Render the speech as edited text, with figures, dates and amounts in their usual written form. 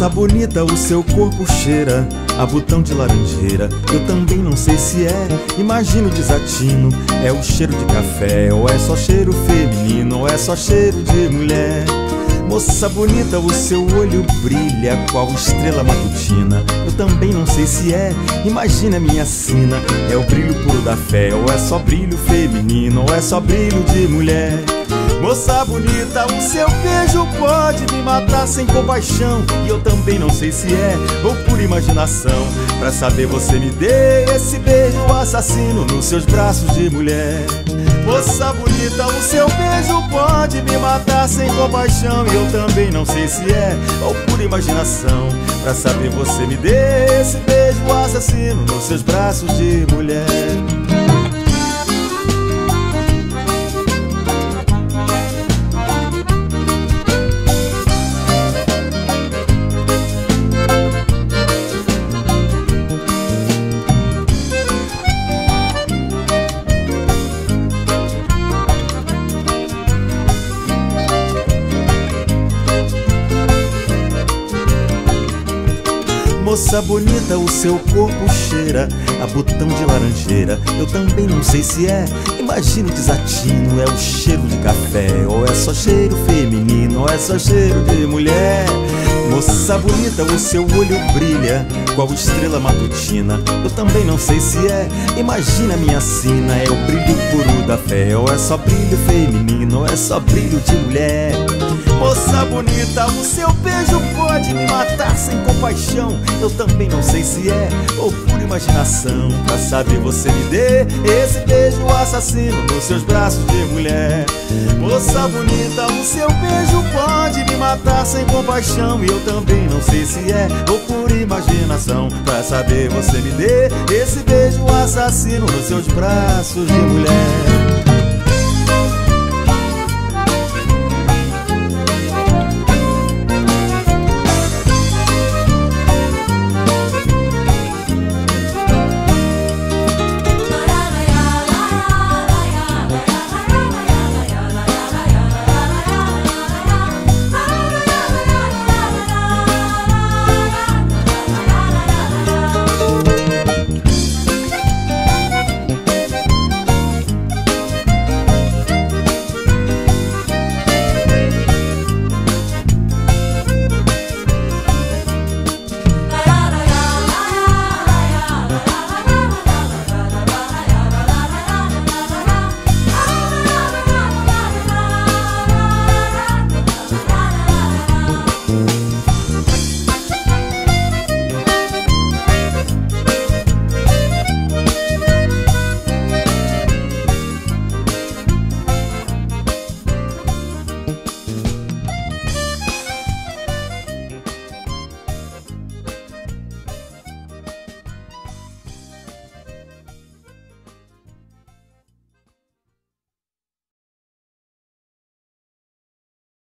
Moça bonita, o seu corpo cheira a botão de laranjeira. Eu também não sei se é, imagino desatino. É o cheiro de café, ou é só cheiro feminino, ou é só cheiro de mulher. Moça bonita, o seu olho brilha qual estrela matutina. Eu também não sei se é, imagina minha sina. É o brilho puro da fé, ou é só brilho feminino, ou é só brilho de mulher. Moça bonita, o seu beijo pode me matar sem compaixão. E eu também não sei se é, ou por imaginação. Pra saber você me deu esse beijo assassino nos seus braços de mulher. Moça bonita, o seu beijo pode me matar sem compaixão. E eu também não sei se é, ou por imaginação. Pra saber você me deu esse beijo assassino nos seus braços de mulher. Moça bonita, o seu corpo cheira a botão de laranjeira. Eu também não sei se é, imagino desatino. É o cheiro de café, ou é só cheiro feminino, ou é só cheiro de mulher. Moça bonita, o seu olho brilha qual estrela matutina. Eu também não sei se é, imagina minha sina. É o brilho puro da fé, ou é só brilho feminino, ou é só brilho de mulher. Moça bonita, o seu beijo pode me matar sem compaixão. Eu também não sei se é, ou por imaginação. Pra saber você me dê esse beijo assassino nos seus braços de mulher. Moça bonita, o seu beijo pode me matar sem compaixão. E eu também não sei se é, ou por imaginação. Pra saber você me dê esse beijo assassino nos seus braços de mulher.